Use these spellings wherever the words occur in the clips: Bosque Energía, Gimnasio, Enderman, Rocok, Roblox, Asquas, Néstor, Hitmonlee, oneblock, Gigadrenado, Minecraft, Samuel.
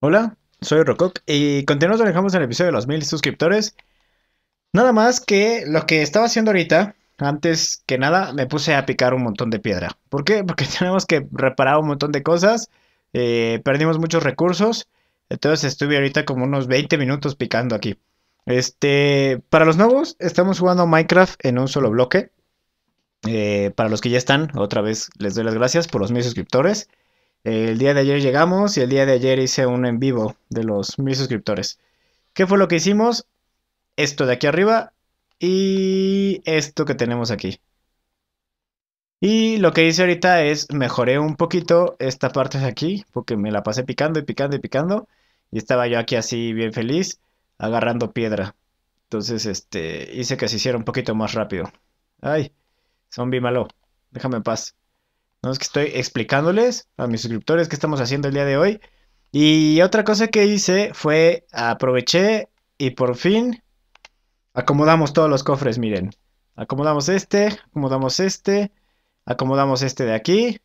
Hola, soy Rocok y continuamos en el episodio de los 1000 suscriptores. Nada más que lo que estaba haciendo ahorita, antes que nada, me puse a picar un montón de piedra. ¿Por qué? Porque tenemos que reparar un montón de cosas, perdimos muchos recursos, entonces estuve ahorita como unos 20 minutos picando aquí. Para los nuevos, estamos jugando Minecraft en un solo bloque. Para los que ya están, otra vez les doy las gracias por los 1000 suscriptores. El día de ayer llegamos y el día de ayer hice un en vivo de los 1000 suscriptores. ¿Qué fue lo que hicimos? Esto de aquí arriba y esto que tenemos aquí. Y lo que hice ahorita es mejoré un poquito esta parte de aquí porque me la pasé picando y picando y picando. Y estaba yo aquí así bien feliz agarrando piedra. Entonces hice que se hiciera un poquito más rápido. Ay, zombie malo, déjame en paz. No, es que estoy explicándoles a mis suscriptores qué estamos haciendo el día de hoy. Y otra cosa que hice fue aproveché y por fin acomodamos todos los cofres, miren. Acomodamos este, acomodamos este, acomodamos este de aquí.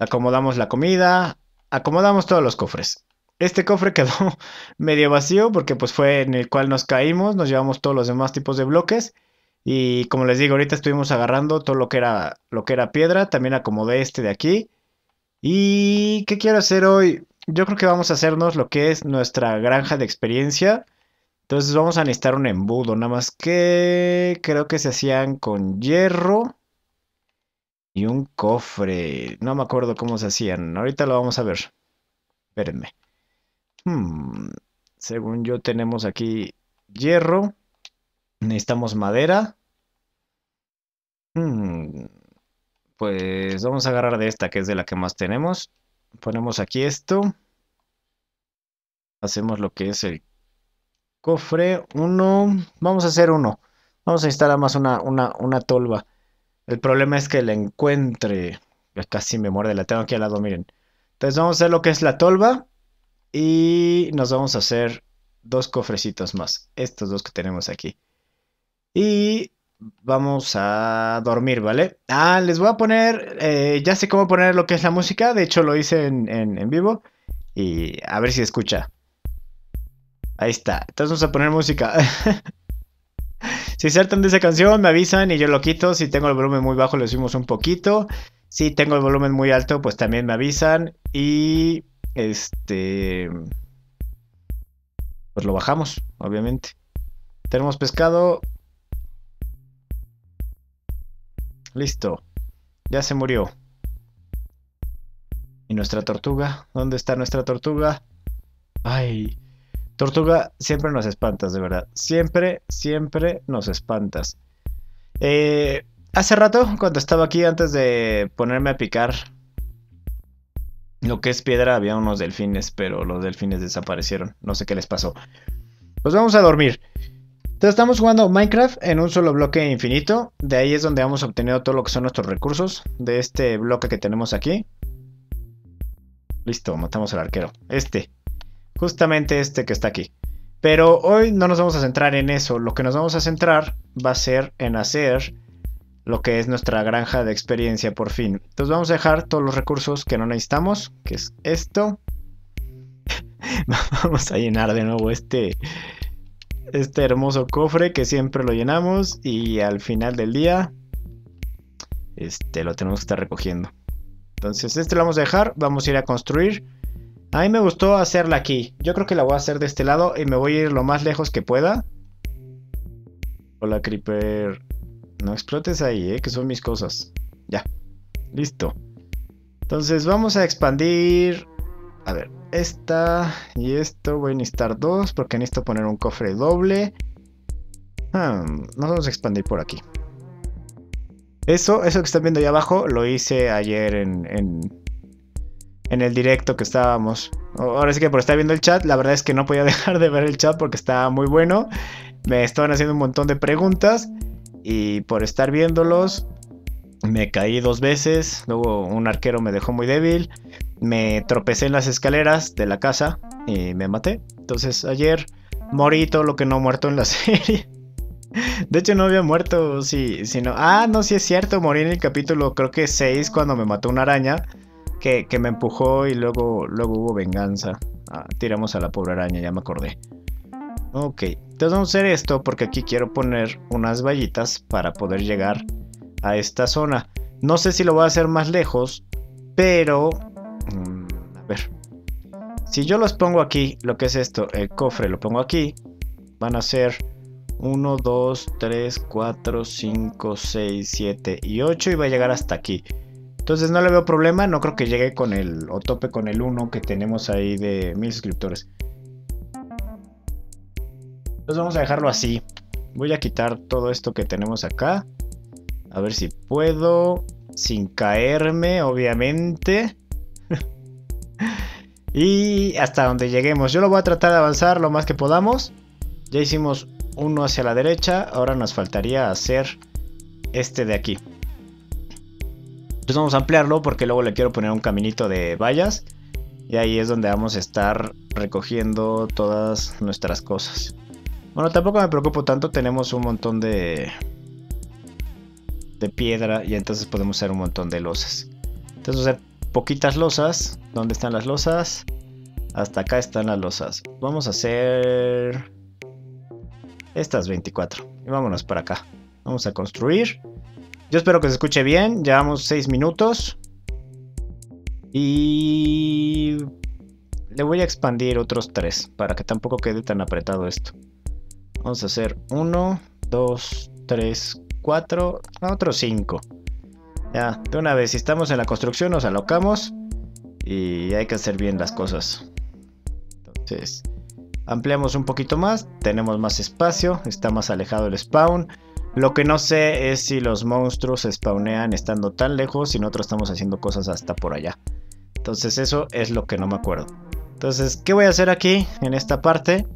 Acomodamos la comida, acomodamos todos los cofres. Este cofre quedó medio vacío porque pues fue en el cual nos caímos, nos llevamos todos los demás tipos de bloques. Y como les digo, ahorita estuvimos agarrando todo lo que era piedra. También acomodé este de aquí. ¿Y qué quiero hacer hoy? Yo creo que vamos a hacernos lo que es nuestra granja de experiencia. Entonces vamos a necesitar un embudo. Nada más que creo que se hacían con hierro. Y un cofre. No me acuerdo cómo se hacían. Ahorita lo vamos a ver. Espérenme. Según yo tenemos aquí hierro. Necesitamos madera. Pues vamos a agarrar de esta, que es de la que más tenemos. Ponemos aquí esto. Hacemos lo que es el cofre. Uno. Vamos a hacer uno. Vamos a instalar más una tolva. El problema es que la encuentre. Casi me muerde, la tengo aquí al lado, miren. Entonces vamos a hacer lo que es la tolva. Y nos vamos a hacer dos cofrecitos más. Estos dos que tenemos aquí. Y vamos a dormir, ¿vale? Ah, les voy a poner, ya sé cómo poner lo que es la música. De hecho lo hice en vivo. Y a ver si escucha. Ahí está. Entonces vamos a poner música. Si se hartan de esa canción me avisan y yo lo quito. Si tengo el volumen muy bajo lo subimos un poquito. Si tengo el volumen muy alto pues también me avisan. Y pues lo bajamos, obviamente. Tenemos pescado. Listo. Ya se murió. ¿Y nuestra tortuga? ¿Dónde está nuestra tortuga? Ay. Tortuga, siempre nos espantas, de verdad. Siempre, siempre nos espantas. Hace rato, cuando estaba aquí, antes de ponerme a picar lo que es piedra, había unos delfines, pero los delfines desaparecieron. No sé qué les pasó. Pues vamos a dormir. Entonces estamos jugando Minecraft en un solo bloque infinito. De ahí es donde hemos obtenido todo lo que son nuestros recursos. De este bloque que tenemos aquí. Listo, matamos al arquero. Justamente este que está aquí. Pero hoy no nos vamos a centrar en eso. Lo que nos vamos a centrar va a ser en hacer lo que es nuestra granja de experiencia por fin. Entonces vamos a dejar todos los recursos que no necesitamos. Que es esto. Vamos a llenar de nuevo este hermoso cofre que siempre lo llenamos y al final del día lo tenemos que estar recogiendo. Entonces lo vamos a dejar, vamos a ir a construir. A mí me gustó hacerla aquí, yo creo que la voy a hacer de este lado y me voy a ir lo más lejos que pueda. Hola creeper, no explotes ahí, que son mis cosas. Ya, listo. Entonces vamos a expandir. A ver, esta y esto, voy a necesitar dos porque necesito poner un cofre doble. Nos vamos a expandir por aquí. Eso que están viendo ahí abajo lo hice ayer en el directo que estábamos. Ahora sí que por estar viendo el chat, la verdad es que no podía dejar de ver el chat porque estaba muy bueno. Me estaban haciendo un montón de preguntas y por estar viéndolos me caí dos veces, luego un arquero me dejó muy débil, me tropecé en las escaleras de la casa y me maté. Entonces ayer morí todo lo que no he muerto en la serie. De hecho no había muerto, sí, no. Ah, no, sí es cierto, morí en el capítulo creo que 6 cuando me mató una araña. que me empujó y luego hubo venganza. Ah, tiramos a la pobre araña, ya me acordé. Ok, entonces vamos a hacer esto porque aquí quiero poner unas vallitas para poder llegar a esta zona. No sé si lo voy a hacer más lejos, pero... a ver. Si yo los pongo aquí, lo que es esto, el cofre lo pongo aquí, van a ser 1, 2, 3, 4, 5, 6, 7 y 8 y va a llegar hasta aquí. Entonces no le veo problema, no creo que llegue con el, o tope con el 1 que tenemos ahí de 1000 suscriptores. Entonces vamos a dejarlo así. Voy a quitar todo esto que tenemos acá. A ver si puedo, sin caerme, obviamente. Y hasta donde lleguemos. Yo lo voy a tratar de avanzar lo más que podamos. Ya hicimos uno hacia la derecha. Ahora nos faltaría hacer este de aquí. Entonces vamos a ampliarlo porque luego le quiero poner un caminito de vallas. Y ahí es donde vamos a estar recogiendo todas nuestras cosas. Bueno, tampoco me preocupo tanto. Tenemos un montón de piedra y entonces podemos hacer un montón de losas. Entonces vamos a hacer poquitas losas. ¿Dónde están las losas? Hasta acá están las losas. Vamos a hacer estas 24. Y vámonos para acá. Vamos a construir. Yo espero que se escuche bien. Llevamos 6 minutos. Y le voy a expandir otros 3 para que tampoco quede tan apretado esto. Vamos a hacer 1, 2, 3, 4, otros 5. Ya, de una vez, si estamos en la construcción nos alocamos y hay que hacer bien las cosas. Entonces, ampliamos un poquito más, tenemos más espacio, está más alejado el spawn. Lo que no sé es si los monstruos se spawnean estando tan lejos y nosotros estamos haciendo cosas hasta por allá. Entonces eso es lo que no me acuerdo. Entonces, ¿qué voy a hacer aquí en esta parte?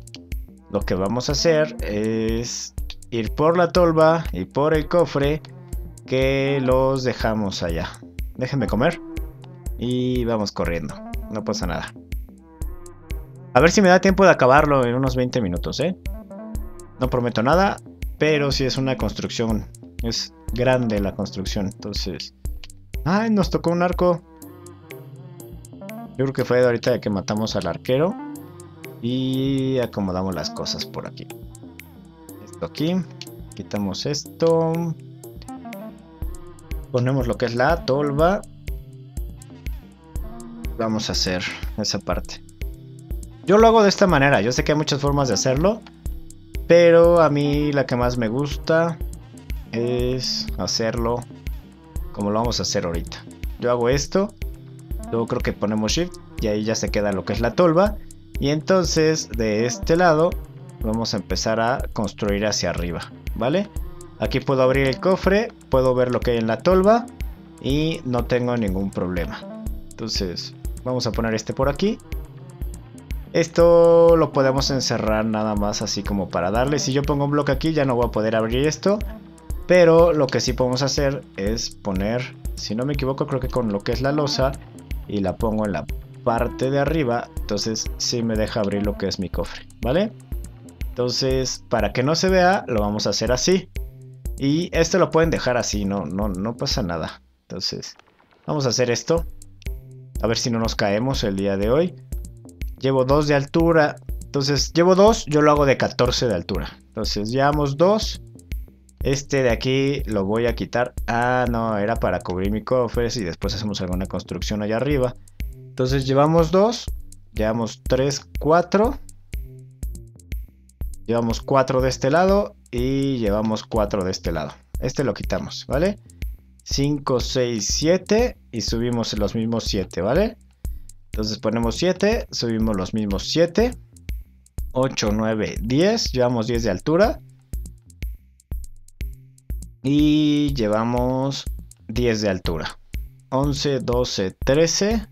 Lo que vamos a hacer es ir por la tolva y por el cofre que los dejamos allá. Déjenme comer y vamos corriendo. No pasa nada. A ver si me da tiempo de acabarlo en unos 20 minutos, ¿eh? No prometo nada. Pero si es una construcción, es grande la construcción, entonces... ¡Ay, nos tocó un arco! Yo creo que fue de ahorita de que matamos al arquero. Y acomodamos las cosas por aquí. Esto aquí, quitamos esto. Ponemos lo que es la tolva. Vamos a hacer esa parte. Yo lo hago de esta manera, yo sé que hay muchas formas de hacerlo. Pero a mí la que más me gusta es hacerlo como lo vamos a hacer ahorita. Yo hago esto, luego creo que ponemos shift y ahí ya se queda lo que es la tolva. Y entonces de este lado vamos a empezar a construir hacia arriba, ¿vale? Aquí puedo abrir el cofre, puedo ver lo que hay en la tolva y no tengo ningún problema. Entonces vamos a poner este por aquí. Esto lo podemos encerrar nada más así como para darle. Si yo pongo un bloque aquí ya no voy a poder abrir esto. Pero lo que sí podemos hacer es poner, si no me equivoco creo que con lo que es la losa, y la pongo en la parte de arriba. Entonces sí me deja abrir lo que es mi cofre, ¿vale? Entonces para que no se vea lo vamos a hacer así. Y esto lo pueden dejar así, no pasa nada. Entonces vamos a hacer esto. A ver si no nos caemos el día de hoy. Llevo 2 de altura, entonces llevo 2, yo lo hago de 14 de altura. Entonces llevamos 2, este de aquí lo voy a quitar. Ah, no, era para cubrir mi cofre y después hacemos alguna construcción allá arriba. Entonces llevamos 2, llevamos 3, 4. Llevamos 4 de este lado y llevamos 4 de este lado. Este lo quitamos, ¿vale? 5, 6, 7 y subimos los mismos 7, ¿vale? Entonces ponemos 7, subimos los mismos 7, 8, 9, 10, llevamos 10 de altura y llevamos 10 de altura, 11, 12, 13,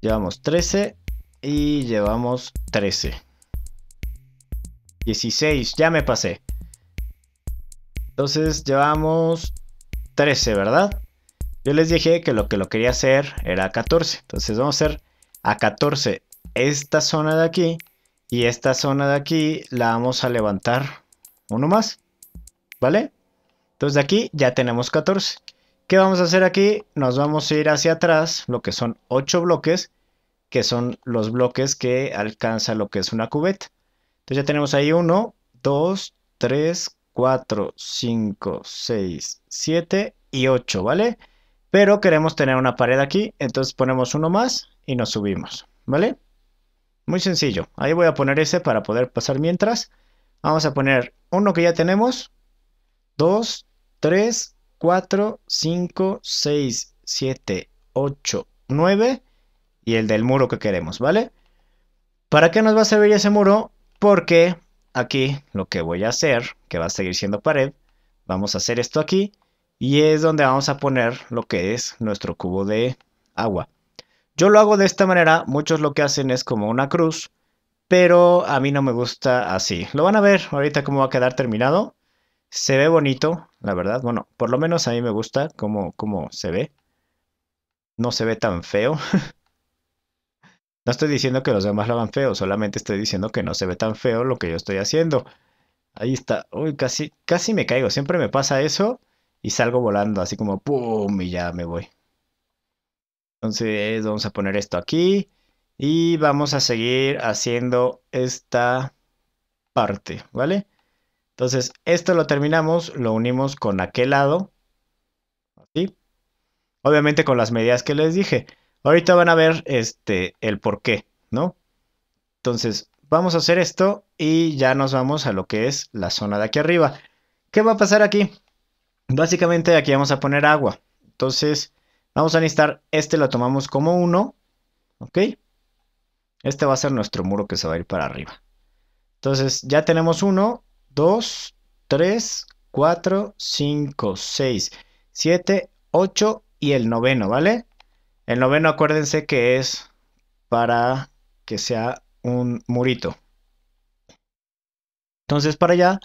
llevamos 13 y llevamos 13, 16, ya me pasé, entonces llevamos 13, ¿verdad? Yo les dije que lo quería hacer era 14. Entonces vamos a hacer a 14 esta zona de aquí. Y esta zona de aquí la vamos a levantar uno más. ¿Vale? Entonces de aquí ya tenemos 14. ¿Qué vamos a hacer aquí? Nos vamos a ir hacia atrás, lo que son 8 bloques, que son los bloques que alcanza lo que es una cubeta. Entonces ya tenemos ahí 1, 2, 3, 4, 5, 6, 7 y 8, ¿vale? Pero queremos tener una pared aquí, entonces ponemos uno más y nos subimos, ¿vale? Muy sencillo. Ahí voy a poner ese para poder pasar mientras. Vamos a poner uno que ya tenemos. 2, 3, 4, 5, 6, 7, 8, 9 y el del muro que queremos, ¿vale? ¿Para qué nos va a servir ese muro? Porque aquí lo que voy a hacer, que va a seguir siendo pared, vamos a hacer esto aquí y es donde vamos a poner lo que es nuestro cubo de agua. Yo lo hago de esta manera, muchos lo que hacen es como una cruz, pero a mí no me gusta así. Lo van a ver ahorita cómo va a quedar terminado. Se ve bonito, la verdad. Bueno, por lo menos a mí me gusta cómo se ve. No se ve tan feo. No estoy diciendo que los demás lo hagan feo, solamente estoy diciendo que no se ve tan feo lo que yo estoy haciendo. Ahí está. Uy, casi me caigo. Siempre me pasa eso y salgo volando así como ¡pum! Y ya me voy. Entonces vamos a poner esto aquí y vamos a seguir haciendo esta parte, ¿vale? Entonces esto lo terminamos, lo unimos con aquel lado. Así. Obviamente con las medidas que les dije. Ahorita van a ver el por qué, ¿no? Entonces, vamos a hacer esto y ya nos vamos a lo que es la zona de aquí arriba. ¿Qué va a pasar aquí? Básicamente aquí vamos a poner agua. Entonces, vamos a necesitar, lo tomamos como uno, ¿ok? Este va a ser nuestro muro que se va a ir para arriba. Entonces, ya tenemos 1, 2, 3, 4, 5, 6, 7, 8 y el noveno, ¿vale? El noveno, acuérdense que es para que sea un murito. Entonces, para allá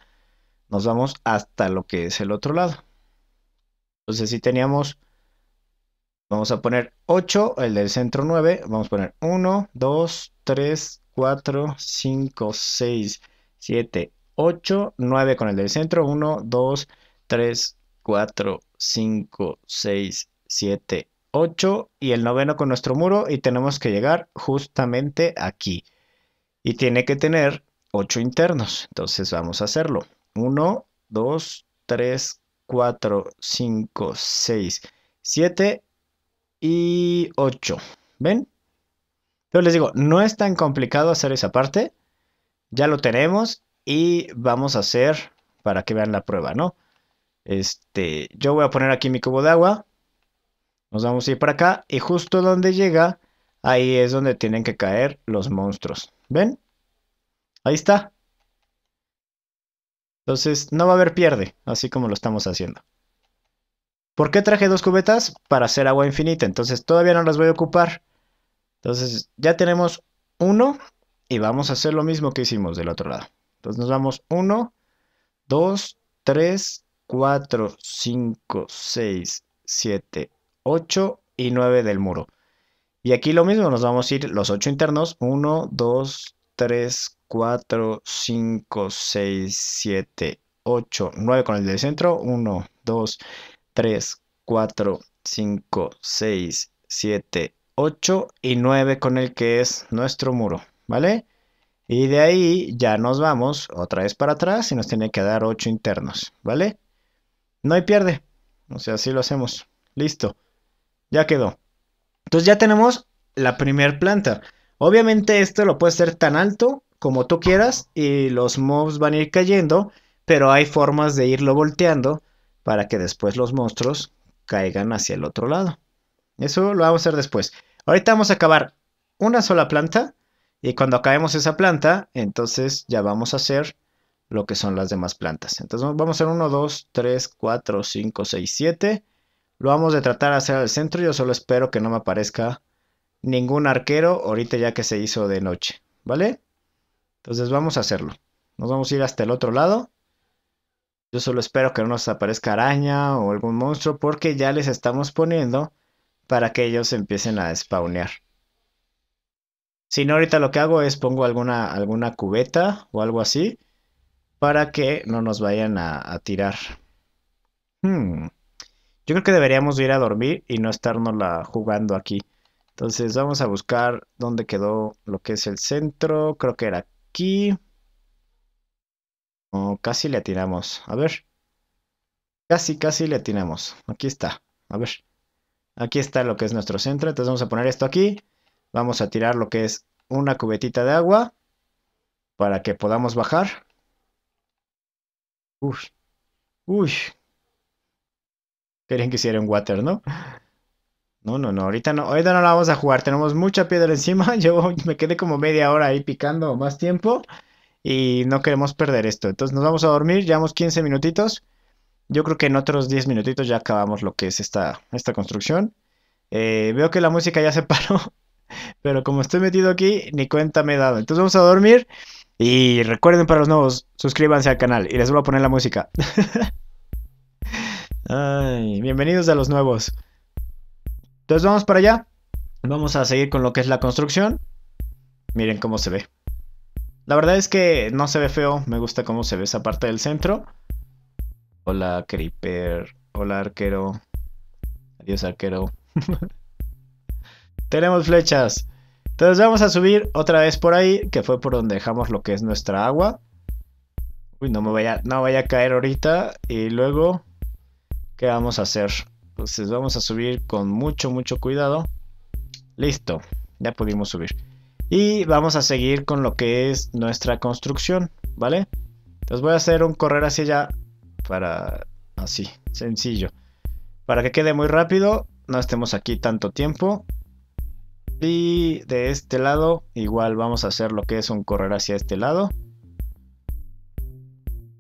nos vamos hasta lo que es el otro lado. Entonces, si teníamos, vamos a poner 8, el del centro 9, vamos a poner 1, 2, 3, 4, 5, 6, 7, 8, 9 con el del centro, 1, 2, 3, 4, 5, 6, 7, 8. 8 y el noveno con nuestro muro y tenemos que llegar justamente aquí y tiene que tener 8 internos. Entonces vamos a hacerlo 1, 2, 3, 4, 5, 6, 7 y 8. ¿Ven? Yo les digo, no es tan complicado hacer esa parte, ya lo tenemos y vamos a hacer para que vean la prueba, ¿no? Yo voy a poner aquí mi cubo de agua. Nos vamos a ir para acá y justo donde llega, ahí es donde tienen que caer los monstruos. ¿Ven? Ahí está. Entonces no va a haber pierde, así como lo estamos haciendo. ¿Por qué traje 2 cubetas? Para hacer agua infinita, entonces todavía no las voy a ocupar. Entonces ya tenemos 1 y vamos a hacer lo mismo que hicimos del otro lado. Entonces nos vamos 1, 2, 3, 4, 5, 6, 7, 8 y 9 del muro. Y aquí lo mismo, nos vamos a ir los 8 internos. 1, 2, 3, 4, 5, 6, 7, 8, 9 con el del centro. 1, 2, 3, 4, 5, 6, 7, 8 y 9 con el que es nuestro muro, ¿vale? Y de ahí ya nos vamos otra vez para atrás y nos tiene que dar 8 internos, ¿vale? No hay pierde. O sea, así lo hacemos. Listo. Ya quedó. Entonces ya tenemos la primer planta. Obviamente esto lo puedes hacer tan alto como tú quieras y los mobs van a ir cayendo, pero hay formas de irlo volteando para que después los monstruos caigan hacia el otro lado. Eso lo vamos a hacer después. Ahorita vamos a acabar una sola planta y cuando acabemos esa planta, entonces ya vamos a hacer lo que son las demás plantas. Entonces vamos a hacer 1, 2, 3, 4, 5, 6, 7... Lo vamos a tratar de hacer al centro. Yo solo espero que no me aparezca ningún arquero ahorita ya que se hizo de noche, ¿vale? Entonces vamos a hacerlo. Nos vamos a ir hasta el otro lado. Yo solo espero que no nos aparezca araña o algún monstruo porque ya les estamos poniendo para que ellos empiecen a spawnear. Si no, ahorita lo que hago es pongo alguna cubeta o algo así para que no nos vayan a tirar. Yo creo que deberíamos ir a dormir y no estarnosla jugando aquí. Entonces vamos a buscar dónde quedó lo que es el centro. Creo que era aquí. Oh, casi le atinamos. A ver. Casi le atinamos. Aquí está. A ver. Aquí está lo que es nuestro centro. Entonces vamos a poner esto aquí. Vamos a tirar lo que es una cubetita de agua para que podamos bajar. Uy. Uy. Querían que hiciera un water, ¿no? No, ahorita no la vamos a jugar, tenemos mucha piedra encima, yo me quedé como media hora ahí picando más tiempo y no queremos perder esto, entonces nos vamos a dormir, llevamos 15 minutitos, yo creo que en otros 10 minutitos ya acabamos lo que es esta construcción, veo que la música ya se paró, pero como estoy metido aquí, ni cuenta me he dado, entonces vamos a dormir y recuerden para los nuevos, suscríbanse al canal y les voy a poner la música. Ay, bienvenidos a los nuevos. Entonces vamos para allá, vamos a seguir con lo que es la construcción, miren cómo se ve. La verdad es que no se ve feo, me gusta cómo se ve esa parte del centro. Hola Creeper, hola arquero, adiós arquero. Tenemos flechas, entonces vamos a subir otra vez por ahí, que fue por donde dejamos lo que es nuestra agua. Uy, no vaya a caer ahorita y luego, ¿qué vamos a hacer? Entonces vamos a subir con mucho cuidado. Listo, ya pudimos subir. Y vamos a seguir con lo que es nuestra construcción, ¿vale? Entonces voy a hacer un correr hacia allá para así, sencillo. Para que quede muy rápido, no estemos aquí tanto tiempo. Y de este lado igual vamos a hacer lo que es un correr hacia este lado.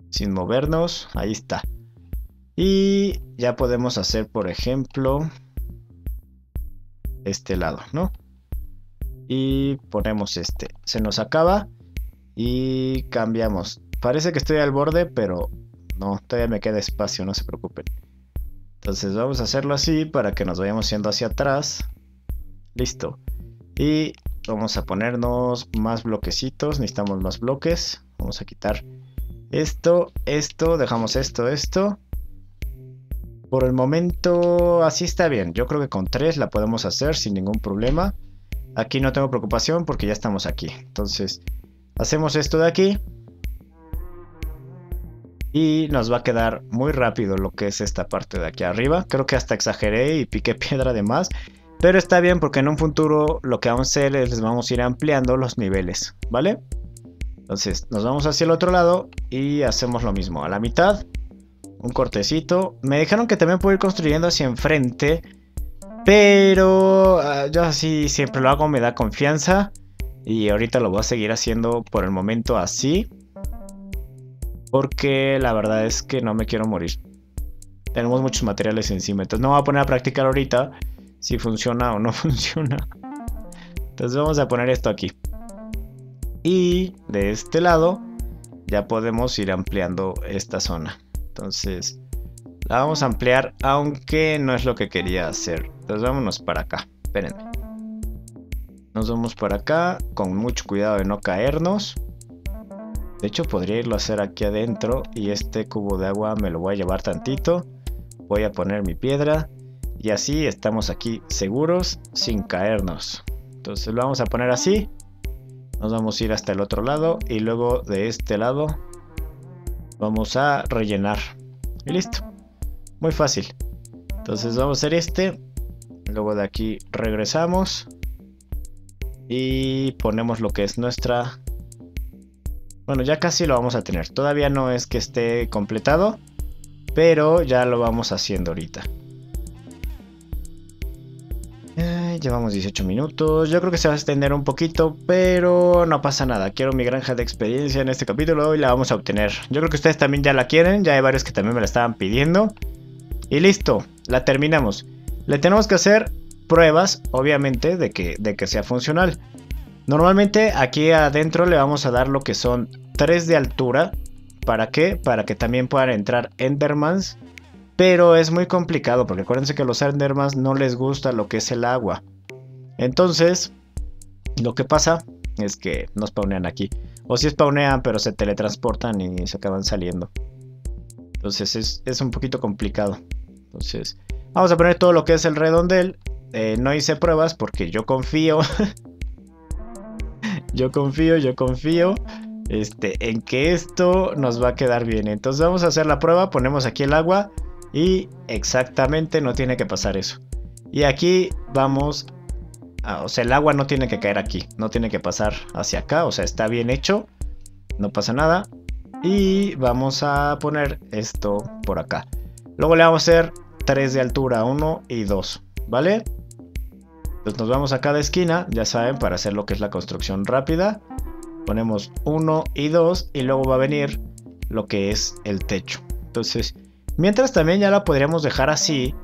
Sin movernos, ahí está. Y ya podemos hacer, por ejemplo, este lado, ¿no? Y ponemos este. Se nos acaba y cambiamos. Parece que estoy al borde, pero no, todavía me queda espacio, no se preocupen. Entonces vamos a hacerlo así para que nos vayamos yendo hacia atrás. Listo. Y vamos a ponernos más bloquecitos, necesitamos más bloques. Vamos a quitar esto, dejamos esto. Por el momento así está bien, yo creo que con 3 la podemos hacer sin ningún problema. Aquí no tengo preocupación porque ya estamos aquí. Entonces hacemos esto de aquí. Y nos va a quedar muy rápido lo que es esta parte de aquí arriba. Creo que hasta exageré y piqué piedra de más. Pero está bien porque en un futuro lo que vamos a hacer es les vamos a ir ampliando los niveles, ¿vale? Entonces nos vamos hacia el otro lado y hacemos lo mismo a la mitad. Un cortecito. Me dijeron que también puedo ir construyendo hacia enfrente. Pero yo así siempre lo hago. Me da confianza. Y ahorita lo voy a seguir haciendo por el momento así. Porque la verdad es que no me quiero morir. Tenemos muchos materiales encima. Entonces no me voy a poner a practicar ahorita. Si funciona o no funciona. Entonces vamos a poner esto aquí. Y de este lado ya podemos ir ampliando esta zona. Entonces la vamos a ampliar, aunque no es lo que quería hacer. Entonces vámonos para acá, espérenme. Nos vamos para acá, con mucho cuidado de no caernos. De hecho podría irlo a hacer aquí adentro. Y este cubo de agua me lo voy a llevar tantito. Voy a poner mi piedra. Y así estamos aquí seguros, sin caernos. Entonces lo vamos a poner así. Nos vamos a ir hasta el otro lado. Y luego de este lado vamos a rellenar y listo, muy fácil. Entonces vamos a hacer este, luego de aquí regresamos y ponemos lo que es nuestra, bueno, ya casi lo vamos a tener, todavía no es que esté completado, pero ya lo vamos haciendo ahorita. Llevamos 18 minutos, yo creo que se va a extender un poquito, pero no pasa nada. Quiero mi granja de experiencia en este capítulo y la vamos a obtener. Yo creo que ustedes también ya la quieren, ya hay varios que también me la estaban pidiendo. Y listo, la terminamos. Le tenemos que hacer pruebas, obviamente, de que sea funcional. Normalmente aquí adentro le vamos a dar lo que son 3 de altura. ¿Para qué? Para que también puedan entrar Endermans. Pero es muy complicado porque acuérdense que a los Endermans no les gusta lo que es el agua. Entonces, lo que pasa es que no spawnean aquí. O sí spawnean, pero se teletransportan y se acaban saliendo. Entonces es un poquito complicado. Entonces, Vamos a poner todo lo que es el redondel. No hice pruebas porque yo confío. yo confío en que esto nos va a quedar bien. Entonces vamos a hacer la prueba, ponemos aquí el agua y exactamente no tiene que pasar eso. Y aquí vamos, o sea, el agua no tiene que caer aquí, no tiene que pasar hacia acá, o sea, está bien hecho, no pasa nada. Y vamos a poner esto por acá. Luego le vamos a hacer 3 de altura, 1 y 2, ¿vale? Entonces nos vamos a cada esquina, ya saben, para hacer lo que es la construcción rápida. Ponemos 1 y 2 y luego va a venir lo que es el techo. Entonces, mientras también ya la podríamos dejar así.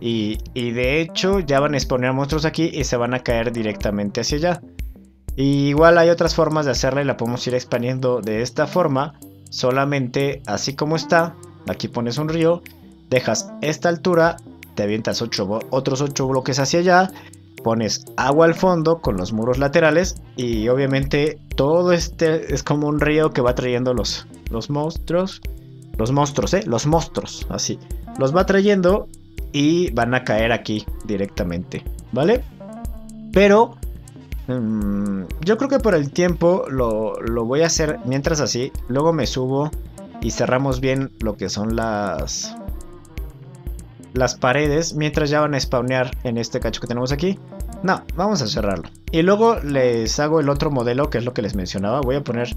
Y de hecho ya van a exponer monstruos aquí y se van a caer directamente hacia allá. Y igual hay otras formas de hacerla y la podemos ir expandiendo de esta forma. Solamente así como está, aquí pones un río, dejas esta altura, te avientas otros 8 bloques hacia allá, pones agua al fondo con los muros laterales y obviamente todo este es como un río que va trayendo los monstruos, así, los va trayendo y van a caer aquí directamente, ¿vale? Pero yo creo que por el tiempo lo voy a hacer mientras así, luego me subo y cerramos bien lo que son las paredes, mientras ya van a spawnear en este cacho que tenemos aquí. No, vamos a cerrarlo. Y luego les hago el otro modelo, que es lo que les mencionaba. Voy a poner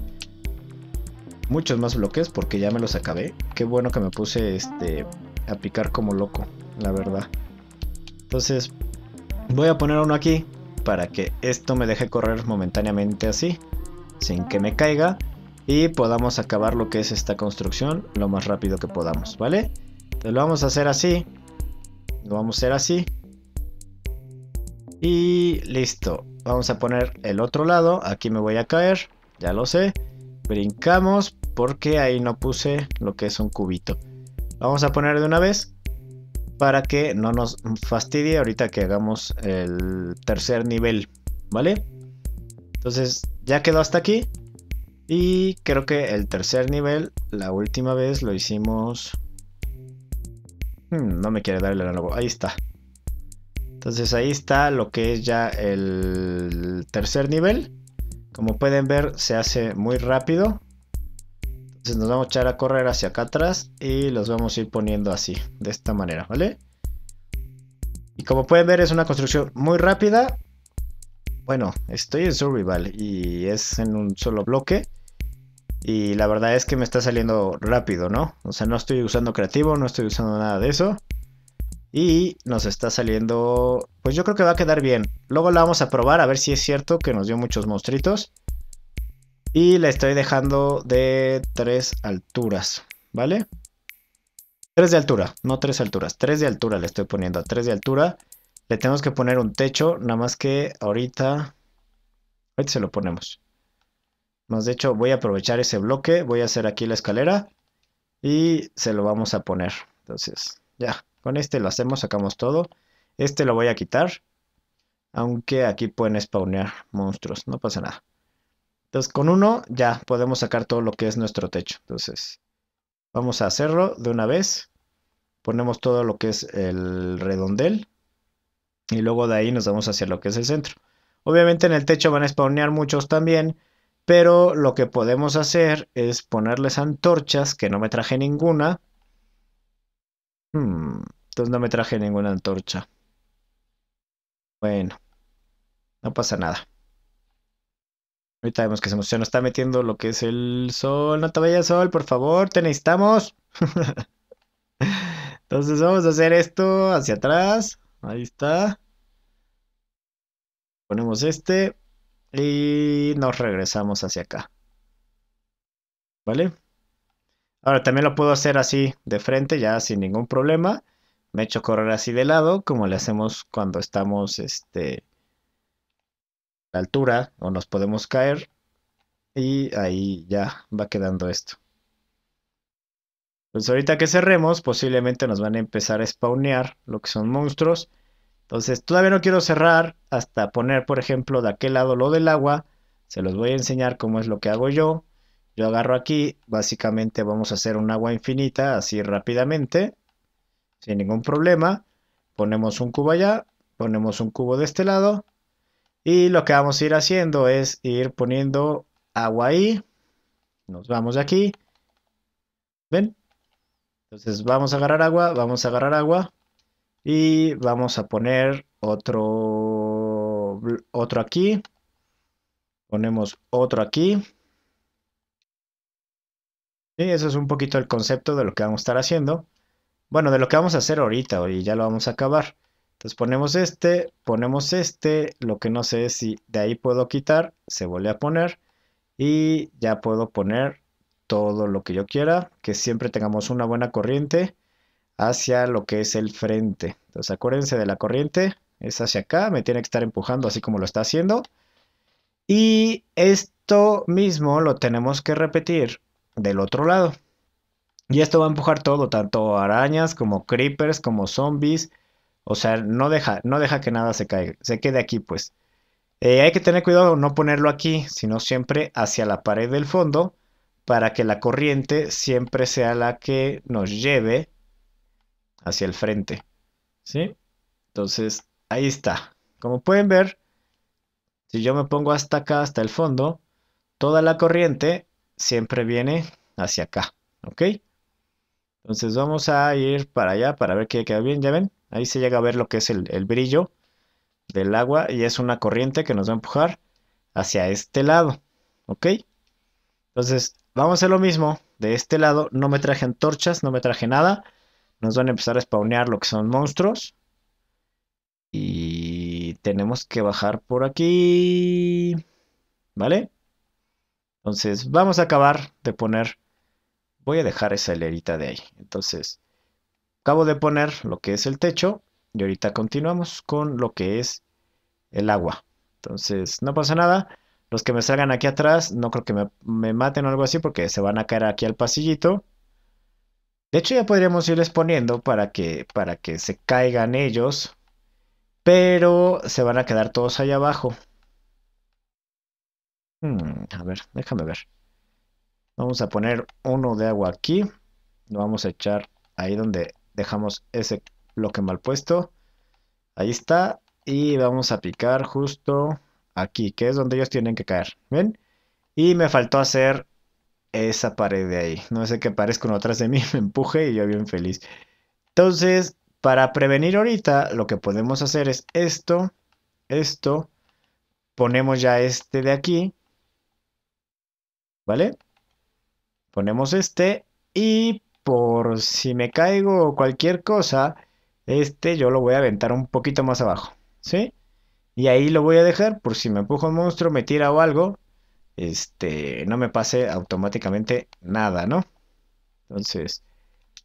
muchos más bloques porque ya me los acabé. Qué bueno que me puse a picar como loco, la verdad. Entonces voy a poner uno aquí para que esto me deje correr momentáneamente así, sin que me caiga, y podamos acabar lo que es esta construcción lo más rápido que podamos, ¿vale? Entonces lo vamos a hacer así. Lo vamos a hacer así. Y listo. Vamos a poner el otro lado. Aquí me voy a caer. Ya lo sé. Brincamos porque ahí no puse lo que es un cubito. Vamos a poner de una vez para que no nos fastidie ahorita que hagamos el tercer nivel, ¿vale? Entonces ya quedó hasta aquí. Y creo que el tercer nivel la última vez lo hicimos... no me quiere dar el análogo. Ahí está. Entonces ahí está lo que es ya el tercer nivel. Como pueden ver, se hace muy rápido. Entonces nos vamos a echar a correr hacia acá atrás y los vamos a ir poniendo así, de esta manera, ¿vale? Y como pueden ver, es una construcción muy rápida. Bueno, estoy en survival y es en un solo bloque. Y la verdad es que me está saliendo rápido, ¿no? O sea, no estoy usando creativo, no estoy usando nada de eso. Y nos está saliendo... pues yo creo que va a quedar bien. Luego la vamos a probar a ver si es cierto que nos dio muchos monstruitos. Y la estoy dejando de 3 alturas, ¿vale? 3 de altura, no 3 alturas. 3 de altura le estoy poniendo, a 3 de altura. Le tenemos que poner un techo, nada más que ahorita... ahorita se lo ponemos. Más de hecho, voy a aprovechar ese bloque, voy a hacer aquí la escalera y se lo vamos a poner. Entonces, ya, con este lo hacemos, sacamos todo. Este lo voy a quitar, aunque aquí pueden spawnear monstruos, no pasa nada. Entonces, con uno ya podemos sacar todo lo que es nuestro techo. Entonces, vamos a hacerlo de una vez. Ponemos todo lo que es el redondel y luego de ahí nos vamos hacia lo que es el centro. Obviamente en el techo van a spawnear muchos también. Pero lo que podemos hacer es ponerles antorchas, que no me traje ninguna. Entonces no me traje ninguna antorcha. Bueno, no pasa nada. Ahorita vemos que se nos está metiendo lo que es el sol. No te vayas, sol, por favor, te necesitamos. Entonces vamos a hacer esto hacia atrás. Ahí está. Ponemos este. Y nos regresamos hacia acá, ¿vale? Ahora también lo puedo hacer así de frente, ya sin ningún problema. Me echo a correr así de lado, como le hacemos cuando estamos a la altura, o nos podemos caer. Y ahí ya va quedando esto. Pues ahorita que cerremos, posiblemente nos van a empezar a spawnear lo que son monstruos. Entonces todavía no quiero cerrar hasta poner, por ejemplo, de aquel lado lo del agua. Se los voy a enseñar cómo es lo que hago yo. Yo agarro aquí, básicamente vamos a hacer un agua infinita así rápidamente, sin ningún problema. Ponemos un cubo allá, ponemos un cubo de este lado. Y lo que vamos a ir haciendo es ir poniendo agua ahí. Nos vamos de aquí. ¿Ven? Entonces vamos a agarrar agua, vamos a agarrar agua. Y vamos a poner otro aquí. Ponemos otro aquí. Y eso es un poquito el concepto de lo que vamos a estar haciendo. Bueno, de lo que vamos a hacer ahorita, y ya lo vamos a acabar. Entonces ponemos este, lo que no sé es si de ahí puedo quitar, se vuelve a poner. Y ya puedo poner todo lo que yo quiera, que siempre tengamos una buena corriente hacia lo que es el frente. Entonces acuérdense de la corriente, es hacia acá, me tiene que estar empujando así como lo está haciendo. Y esto mismo lo tenemos que repetir del otro lado. Y esto va a empujar todo, tanto arañas como creepers, como zombies. O sea, no deja que nada se caiga, se quede aquí pues. Hay que tener cuidado no ponerlo aquí, sino siempre hacia la pared del fondo, para que la corriente siempre sea la que nos lleve hacia el frente. ¿Sí? Entonces, ahí está. Como pueden ver, si yo me pongo hasta acá, hasta el fondo, toda la corriente siempre viene hacia acá. ¿Ok? Entonces vamos a ir para allá para ver que queda bien, ya ven, ahí se llega a ver lo que es el brillo del agua y es una corriente que nos va a empujar hacia este lado, ¿ok? Entonces vamos a hacer lo mismo de este lado, no me traje antorchas, no me traje nada, nos van a empezar a spawnear lo que son monstruos y tenemos que bajar por aquí, ¿vale? Entonces vamos a acabar de poner... Voy a dejar esa hilerita de ahí. Entonces, acabo de poner lo que es el techo. Y ahorita continuamos con lo que es el agua. Entonces, no pasa nada. Los que me salgan aquí atrás, no creo que me maten o algo así. Porque se van a caer aquí al pasillito. De hecho, ya podríamos irles poniendo para que se caigan ellos. Pero se van a quedar todos allá abajo. A ver, déjame ver. Vamos a poner uno de agua aquí. Lo vamos a echar ahí donde dejamos ese bloque mal puesto. Ahí está. Y vamos a picar justo aquí, que es donde ellos tienen que caer. ¿Ven? Y me faltó hacer esa pared de ahí. No sé qué parezco uno atrás de mí, me empuje y yo bien feliz. Entonces, para prevenir ahorita, lo que podemos hacer es esto. Esto. Ponemos ya este de aquí. ¿Vale? Ponemos este y por si me caigo o cualquier cosa, este yo lo voy a aventar un poquito más abajo, ¿sí? Y ahí lo voy a dejar por si me empuja un monstruo, me tira o algo, no me pase automáticamente nada, ¿no? Entonces,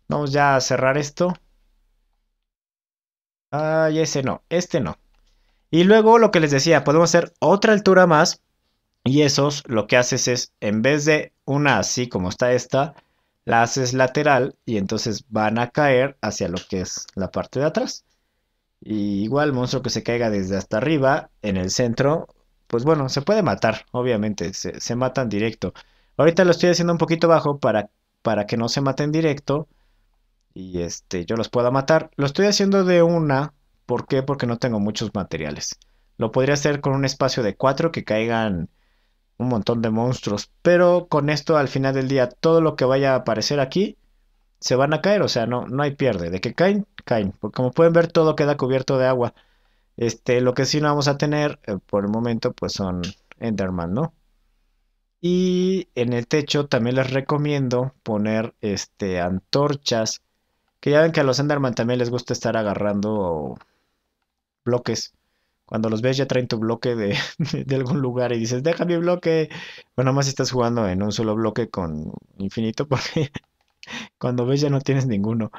vamos ya a cerrar esto. Ay, ese no, este no. Y luego lo que les decía, podemos hacer otra altura más. Y esos lo que haces es, en vez de una así como está esta, la haces lateral y entonces van a caer hacia lo que es la parte de atrás. Y igual monstruo que se caiga desde hasta arriba, en el centro, pues bueno, se puede matar, obviamente, se matan directo. Ahorita lo estoy haciendo un poquito bajo para que no se maten directo y yo los pueda matar. Lo estoy haciendo de una, ¿por qué? Porque no tengo muchos materiales. Lo podría hacer con un espacio de 4 que caigan... un montón de monstruos, pero con esto al final del día todo lo que vaya a aparecer aquí se van a caer, o sea, no hay pierde, de que caen, caen, porque como pueden ver todo queda cubierto de agua. Lo que sí no vamos a tener por el momento pues son Enderman, ¿no? Y en el techo también les recomiendo poner antorchas, que ya ven que a los Enderman también les gusta estar agarrando bloques. Cuando los ves ya traen tu bloque de algún lugar y dices, deja mi bloque. Bueno, más si estás jugando en un solo bloque con infinito porque cuando ves ya no tienes ninguno.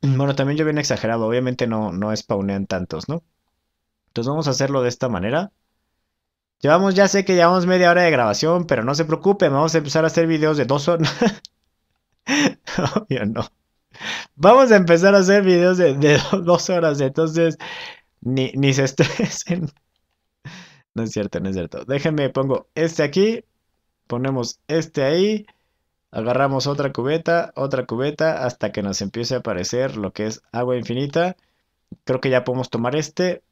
Bueno, también yo bien exagerado. Obviamente no spawnean tantos, ¿no? Entonces vamos a hacerlo de esta manera. Ya sé que llevamos media hora de grabación, pero no se preocupen. Vamos a empezar a hacer videos de 2 horas. Obvio no. Vamos a empezar a hacer videos de 2 horas. Entonces... Ni se estresen. No es cierto, no es cierto. Déjenme, pongo este aquí. Ponemos este ahí. Agarramos otra cubeta, hasta que nos empiece a aparecer lo que es agua infinita. Creo que ya podemos tomar este,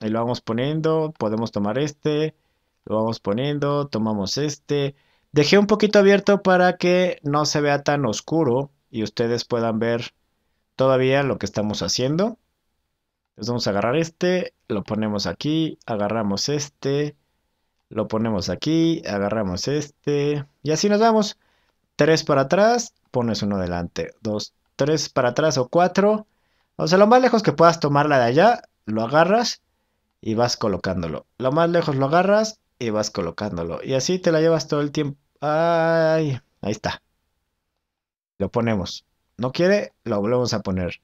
y lo vamos poniendo, podemos tomar este, lo vamos poniendo, tomamos este. Dejé un poquito abierto para que no se vea tan oscuro y ustedes puedan ver todavía lo que estamos haciendo. Entonces vamos a agarrar este, lo ponemos aquí, agarramos este, lo ponemos aquí, agarramos este, y así nos vamos. 3 para atrás, pones uno delante, 2, 3 para atrás o 4. O sea, lo más lejos que puedas tomar la de allá, lo agarras y vas colocándolo. Lo más lejos lo agarras y vas colocándolo. Y así te la llevas todo el tiempo. Ay, ahí está. Lo ponemos. No quiere, lo volvemos a poner.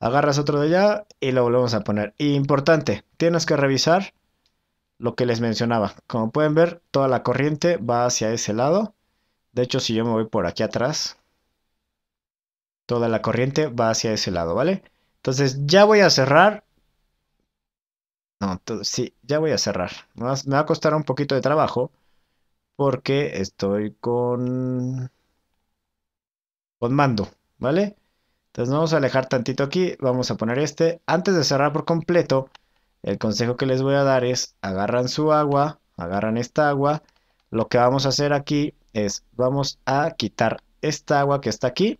Agarras otro de allá y lo volvemos a poner. Y importante, tienes que revisar lo que les mencionaba. Como pueden ver, toda la corriente va hacia ese lado. De hecho, si yo me voy por aquí atrás, toda la corriente va hacia ese lado, ¿vale? Entonces ya voy a cerrar. No, sí, ya voy a cerrar. Me va a costar un poquito de trabajo porque estoy con mando, ¿vale? Entonces vamos a alejar tantito aquí, vamos a poner este. Antes de cerrar por completo, el consejo que les voy a dar es agarran su agua, agarran esta agua. Lo que vamos a hacer aquí es vamos a quitar esta agua que está aquí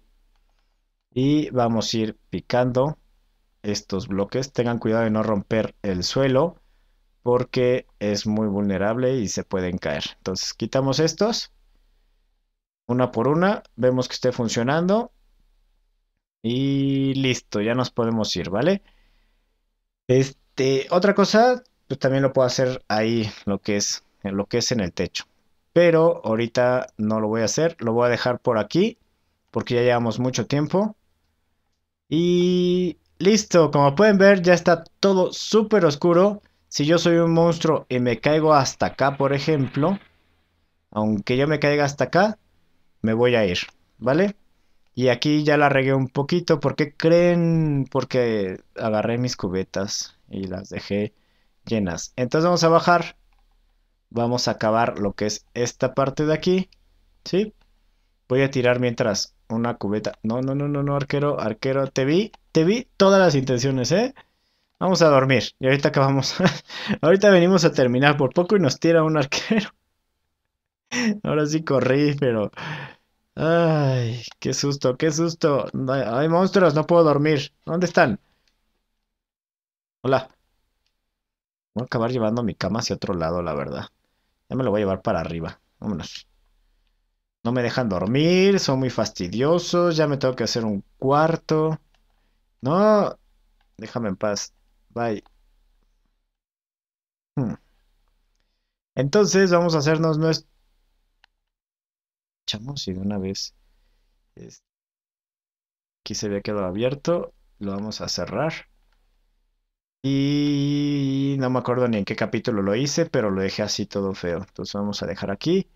y vamos a ir picando estos bloques. Tengan cuidado de no romper el suelo porque es muy vulnerable y se pueden caer. Entonces quitamos estos una por una, vemos que esté funcionando y listo, ya nos podemos ir, ¿vale? Otra cosa, pues también lo puedo hacer ahí, lo que es en el techo, pero ahorita no lo voy a hacer, lo voy a dejar por aquí porque ya llevamos mucho tiempo. Y listo, como pueden ver ya está todo súper oscuro. Si yo soy un monstruo y me caigo hasta acá, por ejemplo, aunque yo me caiga hasta acá, me voy a ir, ¿vale? Y aquí ya la regué un poquito, ¿por qué creen? Porque agarré mis cubetas y las dejé llenas. Entonces vamos a bajar, vamos a acabar lo que es esta parte de aquí, ¿sí? Voy a tirar mientras una cubeta. No, no, no, no, no, arquero, arquero, te vi todas las intenciones, ¿eh? Vamos a dormir. Y ahorita acabamos. Ahorita venimos a terminar por poco y nos tira un arquero. Ahora sí corrí, pero... Ay, qué susto, qué susto. Hay monstruos, no puedo dormir. ¿Dónde están? Hola. Voy a acabar llevando mi cama hacia otro lado, la verdad. Ya me lo voy a llevar para arriba. Vámonos. No me dejan dormir, son muy fastidiosos, ya me tengo que hacer un cuarto. No, déjame en paz, bye. Entonces vamos a hacernos nuestro... Echamos y de una vez... Aquí se había quedado abierto, lo vamos a cerrar. Y no me acuerdo ni en qué capítulo lo hice, pero lo dejé así todo feo. Entonces vamos a dejar aquí.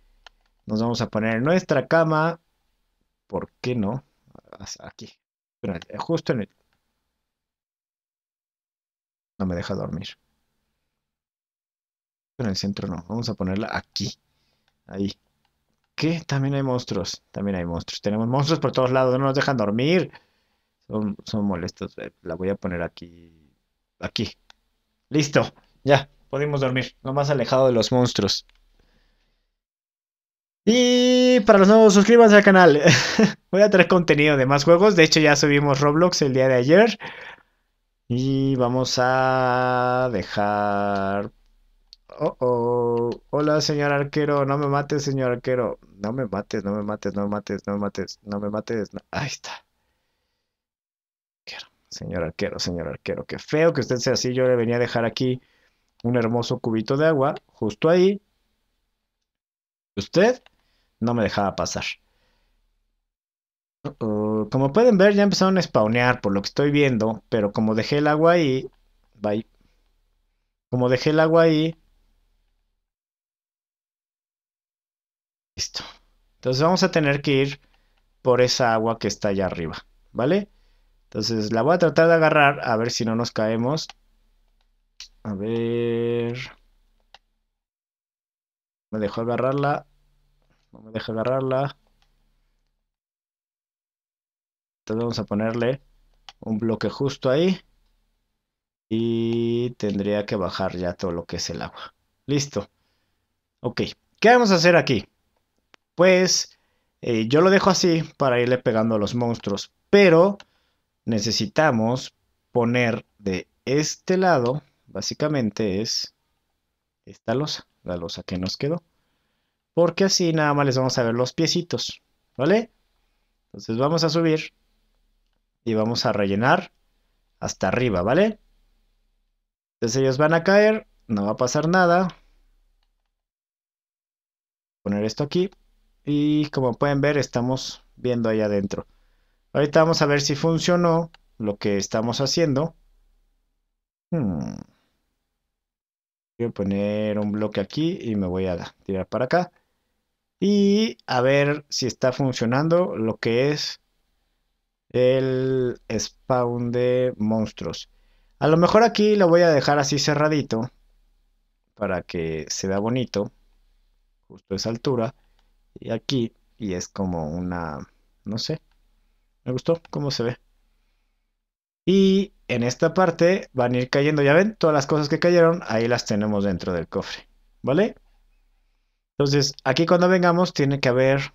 Nos vamos a poner en nuestra cama. ¿Por qué no? Aquí. Justo en el... No me deja dormir. En el centro no. Vamos a ponerla aquí. Ahí. ¿Qué? También hay monstruos. También hay monstruos. Tenemos monstruos por todos lados. No nos dejan dormir. Son molestos. La voy a poner aquí. Aquí. Listo. Ya. Podemos dormir. No más alejado de los monstruos. Y para los nuevos, suscríbanse al canal. Voy a traer contenido de más juegos. De hecho, ya subimos Roblox el día de ayer. Y vamos a dejar... Oh, oh. Hola, señor arquero. No me mates, señor arquero. No me mates, no me mates, no me mates, no me mates, no me mates. No... Ahí está. Señor arquero, señor arquero. Qué feo que usted sea así. Yo le venía a dejar aquí un hermoso cubito de agua. Justo ahí. Usted no me dejaba pasar. Como pueden ver, ya empezaron a spawnear por lo que estoy viendo, pero como dejé el agua ahí, bye. Como dejé el agua ahí, listo. Entonces vamos a tener que ir por esa agua que está allá arriba, ¿vale? Entonces la voy a tratar de agarrar, a ver si no nos caemos. A ver... Me dejó agarrarla. No me deja agarrarla. Entonces vamos a ponerle un bloque justo ahí. Y tendría que bajar ya todo lo que es el agua. Listo. Ok. ¿Qué vamos a hacer aquí? Pues yo lo dejo así para irle pegando a los monstruos. Pero necesitamos poner de este lado, básicamente es esta losa. La losa que nos quedó. Porque así nada más les vamos a ver los piecitos. ¿Vale? Entonces vamos a subir. Y vamos a rellenar hasta arriba. ¿Vale? Entonces ellos van a caer, no va a pasar nada. Poner esto aquí. Y como pueden ver, estamos viendo ahí adentro. Ahorita vamos a ver si funcionó lo que estamos haciendo. Voy a poner un bloque aquí y me voy a tirar para acá. Y a ver si está funcionando lo que es el spawn de monstruos. A lo mejor aquí lo voy a dejar así cerradito para que se vea bonito, justo a esa altura, y aquí, y es como una, no sé, me gustó cómo se ve. Y en esta parte van a ir cayendo, ya ven, todas las cosas que cayeron, ahí las tenemos dentro del cofre, ¿vale? Entonces, aquí cuando vengamos tiene que haber,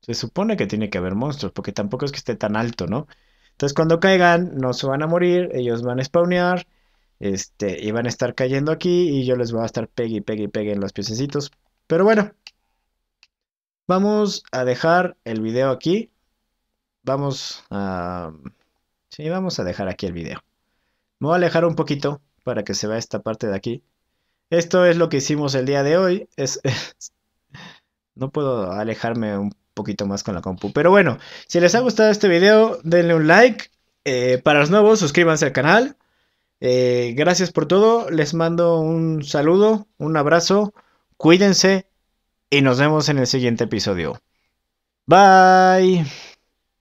se supone que tiene que haber monstruos, porque tampoco es que esté tan alto, ¿no? Entonces cuando caigan no se van a morir, ellos van a spawnear, y van a estar cayendo aquí y yo les voy a estar pegue en los piececitos. Pero bueno, vamos a dejar el video aquí, vamos a dejar aquí el video. Me voy a alejar un poquito para que se vea esta parte de aquí. Esto es lo que hicimos el día de hoy, no puedo alejarme un poquito más con la compu, pero bueno, si les ha gustado este video denle un like, para los nuevos suscríbanse al canal, gracias por todo, les mando un saludo, un abrazo, cuídense y nos vemos en el siguiente episodio. Bye.